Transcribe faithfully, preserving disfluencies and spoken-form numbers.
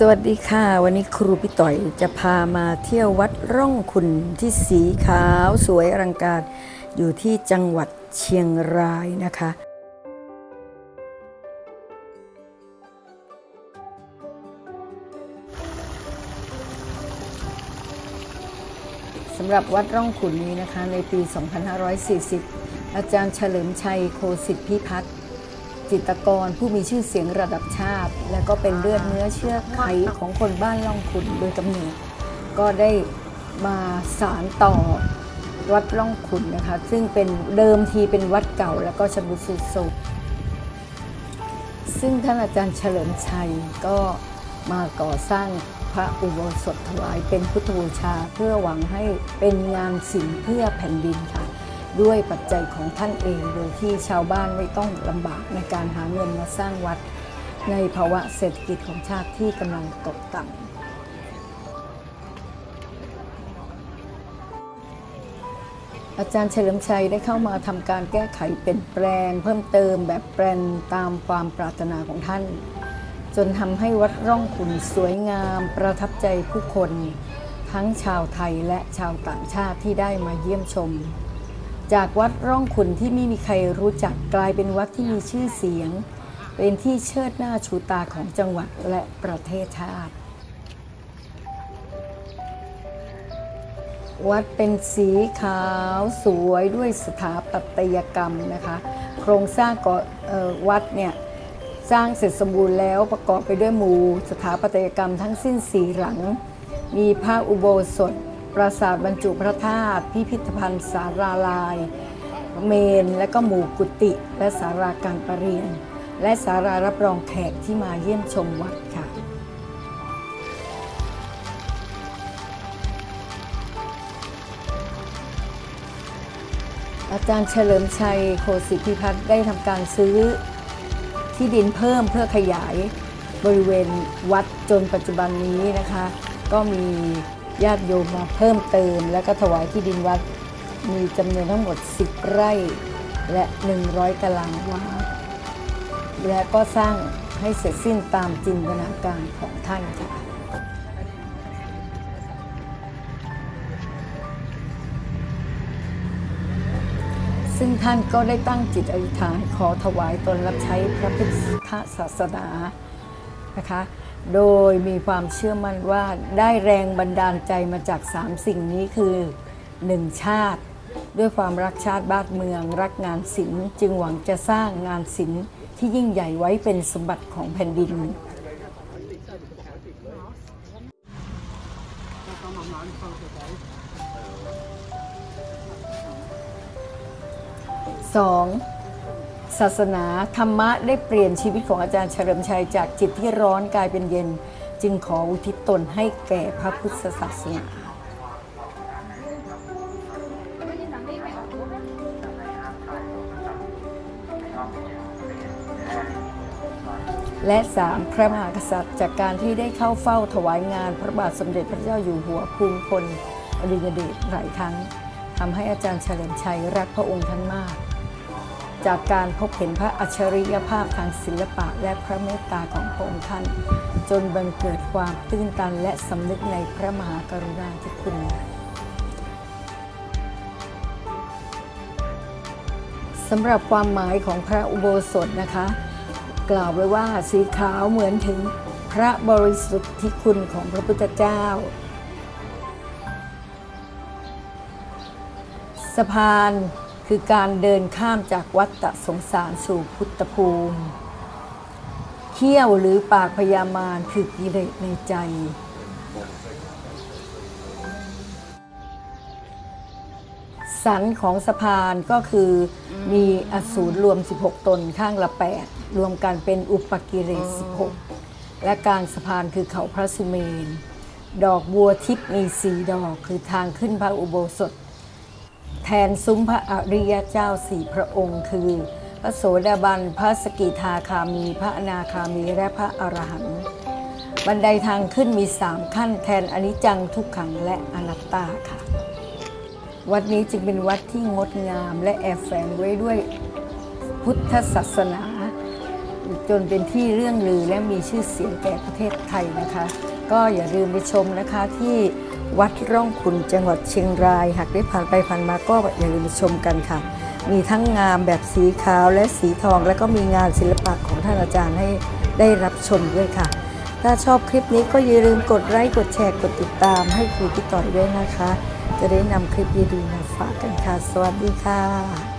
สวัสดีค่ะวันนี้ครูพี่ต่อยจะพามาเที่ยววัดร่องขุ่นที่สีขาวสวยอลังการอยู่ที่จังหวัดเชียงรายนะคะสำหรับวัดร่องขุ่นนี้นะคะในปีสองพันห้าร้อยสี่สิบอาจารย์เฉลิมชัยโคสิทธิพิพัฒน์จิตรกรผู้มีชื่อเสียงระดับชาติและก็เป็นเลือดเนื้อเชื้อไขของคนบ้านร่องขุ่นโดยกำเนิดก็ได้มาสานต่อวัดร่องขุ่นนะคะซึ่งเป็นเดิมทีเป็นวัดเก่าแล้วก็ชำรุดทรุดโทรมซึ่งท่านอาจารย์เฉลิมชัยก็มาก่อสร้างพระอุโบสถถวายเป็นพุทธบูชาเพื่อหวังให้เป็นงานศิลป์เพื่อแผ่นดินค่ะด้วยปัจจัยของท่านเองโดยที่ชาวบ้านไม่ต้องลำบากในการหาเงินมาสร้างวัดในภาวะเศรษฐกิจของชาติที่กำลังตกต่ำอาจารย์เฉลิมชัยได้เข้ามาทำการแก้ไขเปลี่ยนแปลงเพิ่มเติมแบบแปลนตามความปรารถนาของท่านจนทำให้วัดร่องขุ่นสวยงามประทับใจผู้คนทั้งชาวไทยและชาวต่างชาติที่ได้มาเยี่ยมชมจากวัดร่องขุ่นที่ไม่มีใครรู้จักกลายเป็นวัดที่มีชื่อเสียงเป็นที่เชิดหน้าชูตาของจังหวัดและประเทศชาติวัดเป็นสีขาวสวยด้วยสถาปัตยกรรมนะคะโครงสร้างก่อวัดเนี่ยสร้างเสร็จสมบูรณ์แล้วประกอบไปด้วยหมู่สถาปัตยกรรมทั้งสิ้นสี่หลังมีพระอุโบสถปราสาทบรรจุพระธาตุพิพิธภัณฑ์สาราลายเมนและก็หมู่กุฏิและศาลาการประเรียนและศาลารับรองแขกที่มาเยี่ยมชมวัดค่ะอาจารย์เฉลิมชัยโคสิทธิพัฒน์ได้ทำการซื้อที่ดินเพิ่มเพื่อขยายบริเวณวัดจนปัจจุบันนี้นะคะก็มีญาติโยมมาเพิ่มเติมและก็ถวายที่ดินวัดมีจำนวนทั้งหมดสิบไร่และหนึ่งร้อยตารางวาและก็สร้างให้เสร็จสิ้นตามจินตนาการของท่านค่ะซึ่งท่านก็ได้ตั้งจิตอธิษฐานขอถวายตนรับใช้พระพุทธศาสนานะคะโดยมีความเชื่อมั่นว่าได้แรงบันดาลใจมาจากสามสิ่งนี้คือหนึ่งชาติด้วยความรักชาติบ้านเมืองรักงานศิลป์จึงหวังจะสร้างงานศิลป์ที่ยิ่งใหญ่ไว้เป็นสมบัติของแผ่นดินสองศาสนาธรรมะได้เปลี่ยนชีวิตของอาจารย์เฉลิมชัยจากจิตที่ร้อนกลายเป็นเย็นจึงขออุทิศตนให้แก่พระพุทธศาสนาและสามพระมหากษัตริย์จากการที่ได้เข้าเฝ้าถวายงานพระบาทสมเด็จพระเจ้าอยู่หัวภูมิพลอดุลยเดชหลายครั้งทำให้อาจารย์เฉลิมชัยรักพระองค์ท่านมากจากการพบเห็นพระอัจฉริยภาพทางศิลปะและพระเมตตาของพระองค์ท่านจนบังเกิดความตื้นตันและสำนึกในพระมหากรุณาธิคุณสำหรับความหมายของพระอุโบสถนะคะกล่าวไว้ว่าสีขาวเหมือนถึงพระบริสุทธิคุณของพระพุทธเจ้าสะพานคือการเดินข้ามจากวัฏสงสารสู่พุทธภูมิเขี้ยวหรือปากพยามารคือกิเลสในใจสันของสะพานก็คือมีอสูรรวมสิบหกตนข้างละแปดรวมกันเป็นอุปกิเลสสิบหกและกลางสะพานคือเขาพระสุเมนดอกบัวทิพย์มีสี่ดอกคือทางขึ้นพระอุโบสถแทนซุ้มพระอริยเจ้าสี่พระองค์คือพระโสดาบันพระสกิทาคามีพระอนาคามีและพระอรหันต์บันไดทางขึ้นมีสามขั้นแทนอนิจจังทุกขังและอนัตตาค่ะวัดนี้จึงเป็นวัดที่งดงามและแอบแฝงไว้ด้วยพุทธศาสนา จนเป็นที่เรื่องลือและมีชื่อเสียงแก่ประเทศไทยนะคะก็อย่าลืมไปชมนะคะที่วัดร่องขุ่นจังหวัดเชียงรายหากได้ผ่านไปผ่านมาก็อย่าลืมชมกันค่ะมีทั้งงามแบบสีขาวและสีทองและก็มีงานศิลปะของท่านอาจารย์ให้ได้รับชมด้วยค่ะถ้าชอบคลิปนี้ก็อย่าลืมกดไลค์กดแชร์กดติดตามให้ครูพี่ต่อยด้วยนะคะจะได้นำคลิปดีๆมาฝากกันค่ะสวัสดีค่ะ